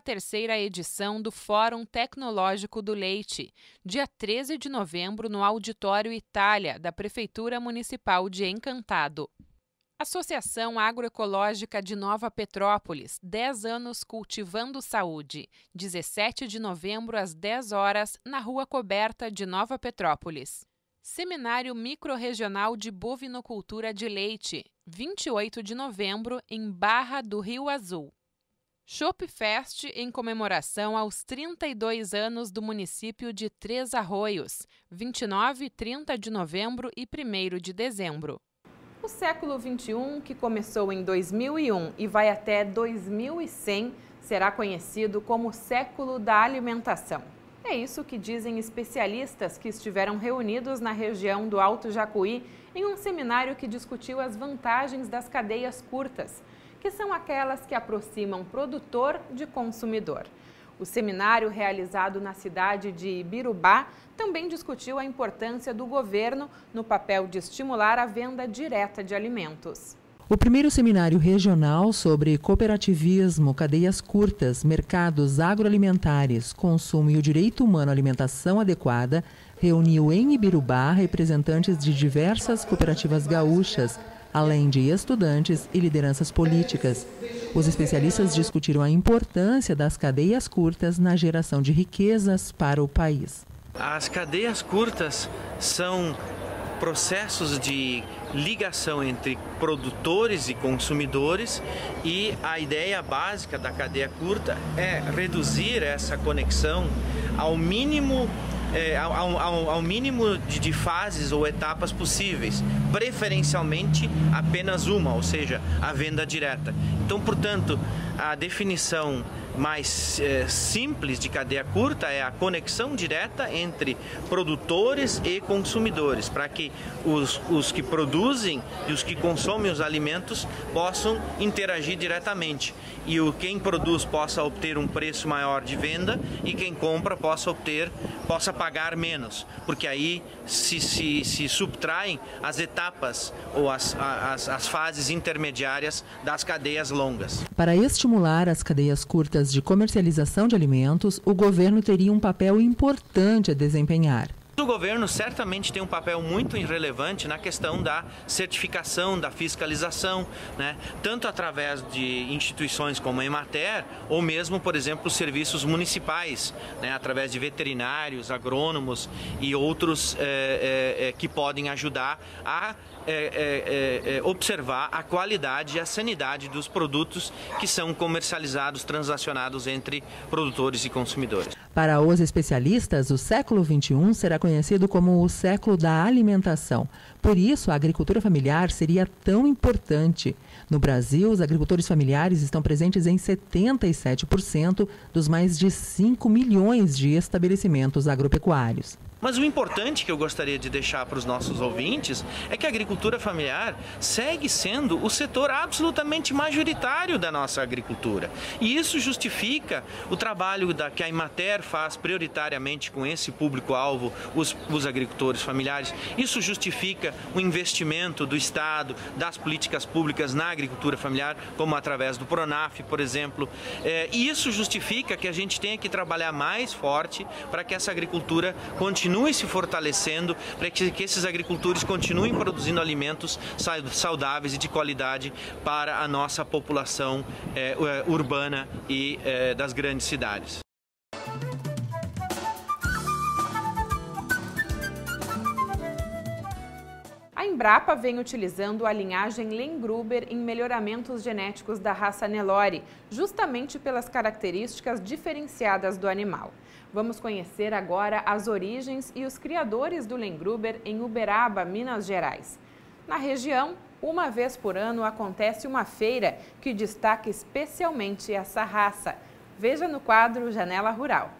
13ª edição do Fórum Tecnológico do Leite, dia 13 de novembro no Auditório Itália, da Prefeitura Municipal de Encantado. Associação Agroecológica de Nova Petrópolis, 10 anos cultivando saúde, 17 de novembro às 10 horas, na Rua Coberta de Nova Petrópolis. Seminário Microrregional de Bovinocultura de Leite, 28 de novembro, em Barra do Rio Azul. Shopfest em comemoração aos 32 anos do município de Três Arroios, 29 e 30 de novembro e 1º de dezembro. O século XXI, que começou em 2001 e vai até 2100, será conhecido como o século da alimentação. É isso que dizem especialistas que estiveram reunidos na região do Alto Jacuí em um seminário que discutiu as vantagens das cadeias curtas, que são aquelas que aproximam produtor de consumidor. O seminário, realizado na cidade de Ibirubá, também discutiu a importância do governo no papel de estimular a venda direta de alimentos. O primeiro seminário regional sobre cooperativismo, cadeias curtas, mercados agroalimentares, consumo e o direito humano à alimentação adequada reuniu em Ibirubá representantes de diversas cooperativas gaúchas, além de estudantes e lideranças políticas. Os especialistas discutiram a importância das cadeias curtas na geração de riquezas para o país. As cadeias curtas são processos de ligação entre produtores e consumidores, e a ideia básica da cadeia curta é reduzir essa conexão ao mínimo de fases ou etapas possíveis, preferencialmente apenas uma, ou seja, a venda direta. Então, portanto, a definição mais simples de cadeia curta é a conexão direta entre produtores e consumidores, para que os que produzem e os que consomem os alimentos possam interagir diretamente, e quem produz possa obter um preço maior de venda e quem compra possa pagar menos, porque aí se subtraem as etapas ou as fases intermediárias das cadeias longas. Para estimular as cadeias curtas de comercialização de alimentos, o governo teria um papel importante a desempenhar. O governo certamente tem um papel muito relevante na questão da certificação, da fiscalização, né? Tanto através de instituições como a Emater, ou mesmo, por exemplo, os serviços municipais, né? Através de veterinários, agrônomos e outros que podem ajudar a observar a qualidade e a sanidade dos produtos que são comercializados, transacionados entre produtores e consumidores. Para os especialistas, o século XXI será conhecido como o século da alimentação. Por isso, a agricultura familiar seria tão importante. No Brasil, os agricultores familiares estão presentes em 77% dos mais de 5 milhões de estabelecimentos agropecuários. Mas o importante que eu gostaria de deixar para os nossos ouvintes é que a agricultura familiar segue sendo o setor absolutamente majoritário da nossa agricultura. E isso justifica o trabalho que a Emater faz prioritariamente com esse público-alvo, os agricultores familiares. Isso justifica o investimento do Estado, das políticas públicas na agricultura familiar, como através do PRONAF, por exemplo. E isso justifica que a gente tenha que trabalhar mais forte para que essa agricultura continue se fortalecendo, para que esses agricultores continuem produzindo alimentos saudáveis e de qualidade para a nossa população urbana e das grandes cidades. A Embrapa vem utilizando a linhagem Lemgruber em melhoramentos genéticos da raça Nelore, justamente pelas características diferenciadas do animal. Vamos conhecer agora as origens e os criadores do Lemgruber em Uberaba, Minas Gerais. Na região, uma vez por ano acontece uma feira que destaca especialmente essa raça. Veja no quadro Janela Rural.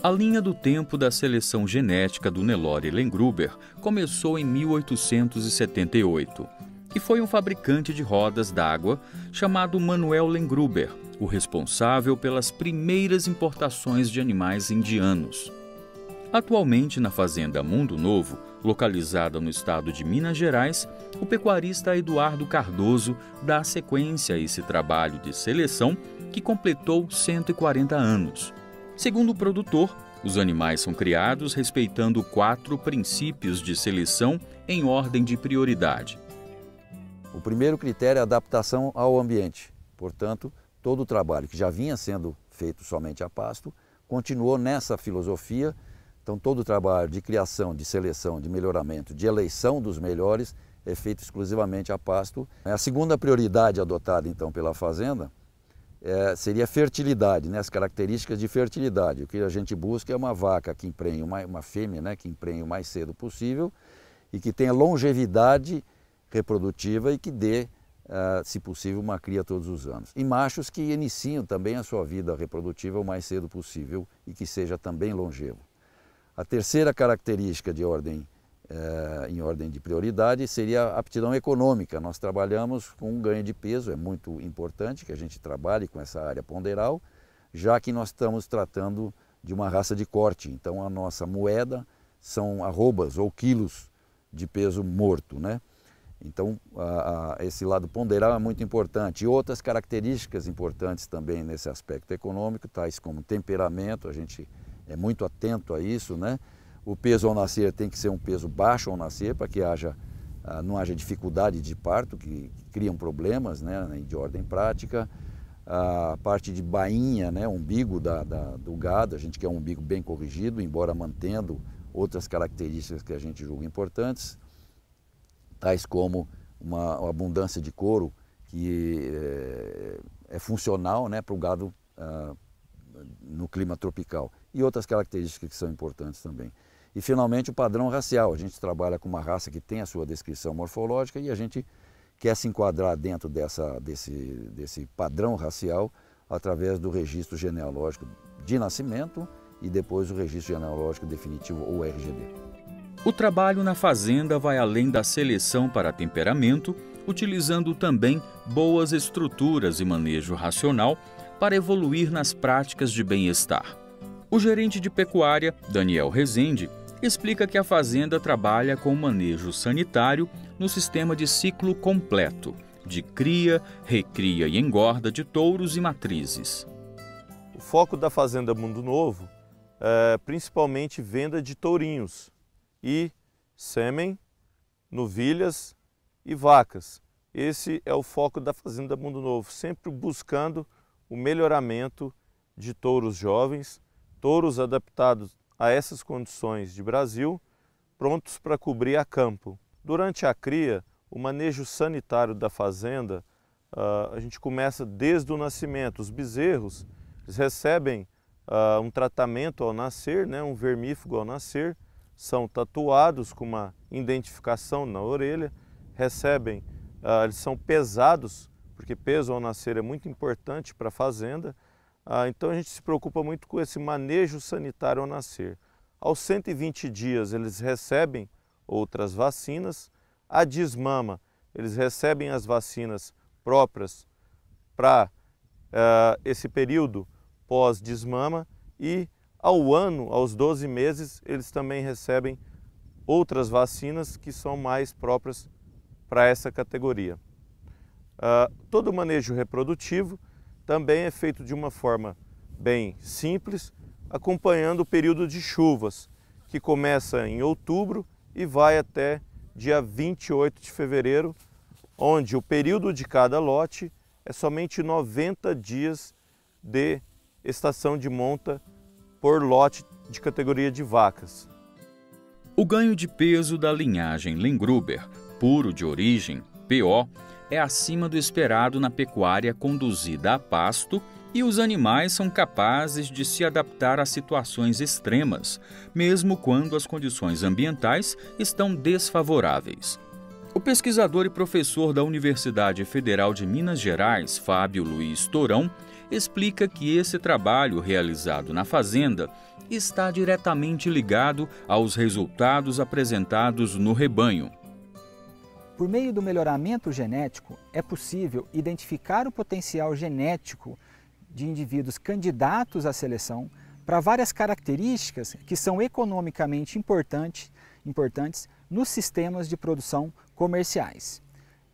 A linha do tempo da seleção genética do Nelore Lemgruber começou em 1878 e foi um fabricante de rodas d'água chamado Manuel Lemgruber, o responsável pelas primeiras importações de animais indianos. Atualmente, na Fazenda Mundo Novo, Localizada no estado de Minas Gerais, o pecuarista Eduardo Cardoso dá sequência a esse trabalho de seleção que completou 140 anos. Segundo o produtor, os animais são criados respeitando 4 princípios de seleção em ordem de prioridade. O primeiro critério é a adaptação ao ambiente. Portanto, todo o trabalho que já vinha sendo feito somente a pasto continuou nessa filosofia. Então, todo o trabalho de criação, de seleção, de melhoramento, de eleição dos melhores é feito exclusivamente a pasto. A segunda prioridade adotada, então, pela Fazenda seria a fertilidade, né? As características de fertilidade. O que a gente busca é uma vaca que emprenhe, uma fêmea, né? Que emprenhe o mais cedo possível e que tenha longevidade reprodutiva e que dê, se possível, uma cria todos os anos. E machos que iniciam também a sua vida reprodutiva o mais cedo possível e que seja também longevo. A terceira característica de ordem, em ordem de prioridade seria a aptidão econômica. Nós trabalhamos com um ganho de peso, é muito importante que a gente trabalhe com essa área ponderal, já que nós estamos tratando de uma raça de corte. Então a nossa moeda são arrobas ou quilos de peso morto, né? Então esse lado ponderal é muito importante. E outras características importantes também nesse aspecto econômico, tais como temperamento, a gente é muito atento a isso, né? O peso ao nascer tem que ser um peso baixo ao nascer para que não haja dificuldade de parto, que criam problemas, né, de ordem prática. A parte de bainha, né, umbigo do gado, a gente quer um umbigo bem corrigido, embora mantendo outras características que a gente julga importantes, tais como uma abundância de couro que é funcional, né, para o gado no clima tropical. E outras características que são importantes também. E finalmente o padrão racial, a gente trabalha com uma raça que tem a sua descrição morfológica e a gente quer se enquadrar dentro desse padrão racial através do registro genealógico de nascimento e depois o registro genealógico definitivo, ou RGD. O trabalho na fazenda vai além da seleção para temperamento, utilizando também boas estruturas e manejo racional para evoluir nas práticas de bem-estar. O gerente de pecuária, Daniel Rezende, explica que a fazenda trabalha com manejo sanitário no sistema de ciclo completo, de cria, recria e engorda de touros e matrizes. O foco da Fazenda Mundo Novo é principalmente venda de tourinhos e sêmen, novilhas e vacas. Esse é o foco da Fazenda Mundo Novo, sempre buscando o melhoramento de touros jovens, touros adaptados a essas condições de Brasil, prontos para cobrir a campo. Durante a cria, o manejo sanitário da fazenda, a gente começa desde o nascimento. Os bezerros, eles recebem um tratamento ao nascer, né, um vermífugo ao nascer, são tatuados com uma identificação na orelha, recebem, eles são pesados, porque peso ao nascer é muito importante para a fazenda. Então a gente se preocupa muito com esse manejo sanitário ao nascer. Aos 120 dias eles recebem outras vacinas. A desmama, eles recebem as vacinas próprias para esse período pós-desmama. E ao ano, aos 12 meses, eles também recebem outras vacinas que são mais próprias para essa categoria. Todo o manejo reprodutivo também é feito de uma forma bem simples, acompanhando o período de chuvas, que começa em outubro e vai até dia 28 de fevereiro, onde o período de cada lote é somente 90 dias de estação de monta por lote de categoria de vacas. O ganho de peso da linhagem Lemgruber, puro de origem, PO, é acima do esperado na pecuária conduzida a pasto e os animais são capazes de se adaptar a situações extremas, mesmo quando as condições ambientais estão desfavoráveis. O pesquisador e professor da Universidade Federal de Minas Gerais, Fábio Luiz Torão, explica que esse trabalho realizado na fazenda está diretamente ligado aos resultados apresentados no rebanho. Por meio do melhoramento genético, é possível identificar o potencial genético de indivíduos candidatos à seleção para várias características que são economicamente importantes importantes nos sistemas de produção comerciais.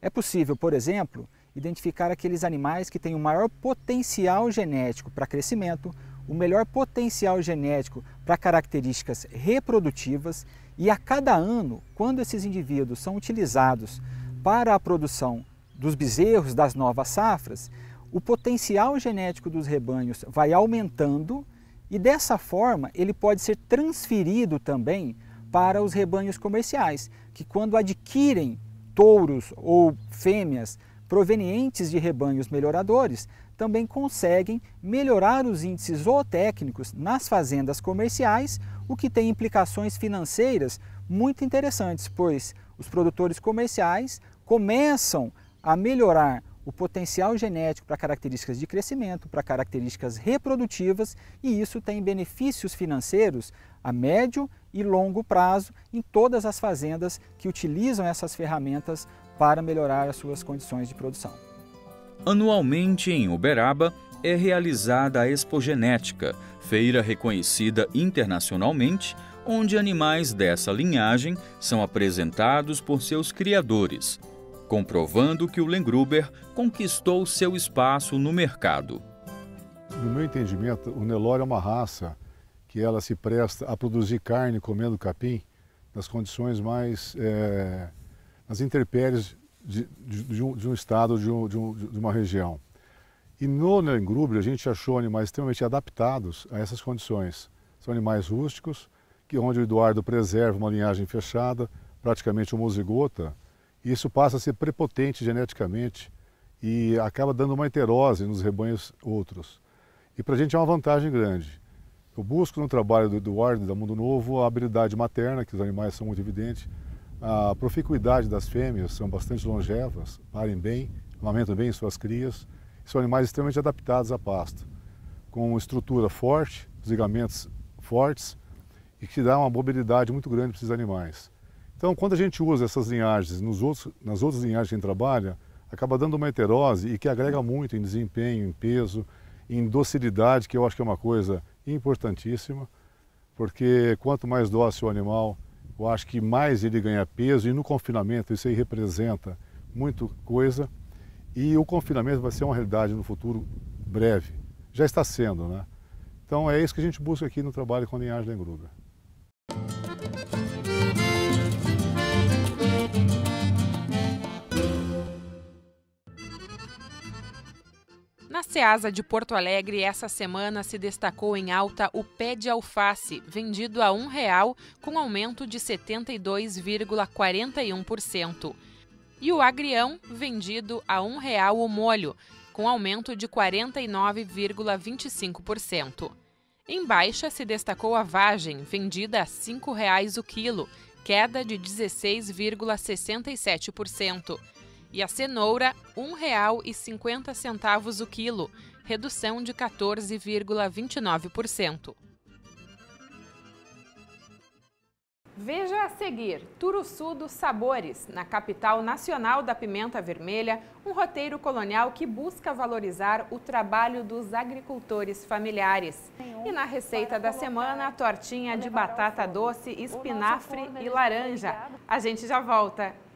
É possível, por exemplo, identificar aqueles animais que têm o maior potencial genético para crescimento, o melhor potencial genético para características reprodutivas, e a cada ano, quando esses indivíduos são utilizados para a produção dos bezerros das novas safras, o potencial genético dos rebanhos vai aumentando e dessa forma ele pode ser transferido também para os rebanhos comerciais, que quando adquirem touros ou fêmeas provenientes de rebanhos melhoradores, também conseguem melhorar os índices zootécnicos nas fazendas comerciais, o que tem implicações financeiras muito interessantes, pois os produtores comerciais começam a melhorar o potencial genético para características de crescimento, para características reprodutivas, e isso tem benefícios financeiros a médio e longo prazo em todas as fazendas que utilizam essas ferramentas para melhorar as suas condições de produção. Anualmente, em Uberaba, é realizada a Expogenética, feira reconhecida internacionalmente, onde animais dessa linhagem são apresentados por seus criadores, comprovando que o Lemgruber conquistou seu espaço no mercado. No meu entendimento, o Nelore é uma raça que ela se presta a produzir carne comendo capim nas condições mais... nas intempéries de um estado, de uma região. E no Lemgruber a gente achou animais extremamente adaptados a essas condições. São animais rústicos, que onde o Eduardo preserva uma linhagem fechada, praticamente homozigota, e isso passa a ser prepotente geneticamente e acaba dando uma heterose nos rebanhos outros. E para a gente é uma vantagem grande. Eu busco no trabalho do Eduardo, da Mundo Novo, a habilidade materna, que os animais são muito evidentes, a proficuidade das fêmeas, são bastante longevas, parem bem, amamentam bem suas crias, são animais extremamente adaptados à pasta, com estrutura forte, ligamentos fortes, e que dá uma mobilidade muito grande para esses animais. Então, quando a gente usa essas linhagens nas outras linhagens que a gente trabalha, acaba dando uma heterose e que agrega muito em desempenho, em peso, em docilidade, que eu acho que é uma coisa importantíssima, porque quanto mais dócil o animal, eu acho que mais ele ganha peso, e no confinamento isso aí representa muita coisa, e o confinamento vai ser uma realidade no futuro breve, já está sendo, né? Então é isso que a gente busca aqui no trabalho com a linhagem Lemgruber. Na Ceasa de Porto Alegre, essa semana se destacou em alta o pé de alface, vendido a R$ 1,00, com aumento de 72,41%. E o agrião, vendido a R$ 1,00 o molho, com aumento de 49,25%. Em baixa, se destacou a vagem, vendida a R$ 5,00 o quilo, queda de 16,67%. E a cenoura, R$ 1,50 o quilo, redução de 14,29%. Veja a seguir, Turuçu dos Sabores, na capital nacional da pimenta vermelha, um roteiro colonial que busca valorizar o trabalho dos agricultores familiares. E na receita da semana, a tortinha de batata doce, espinafre e laranja. A gente já volta!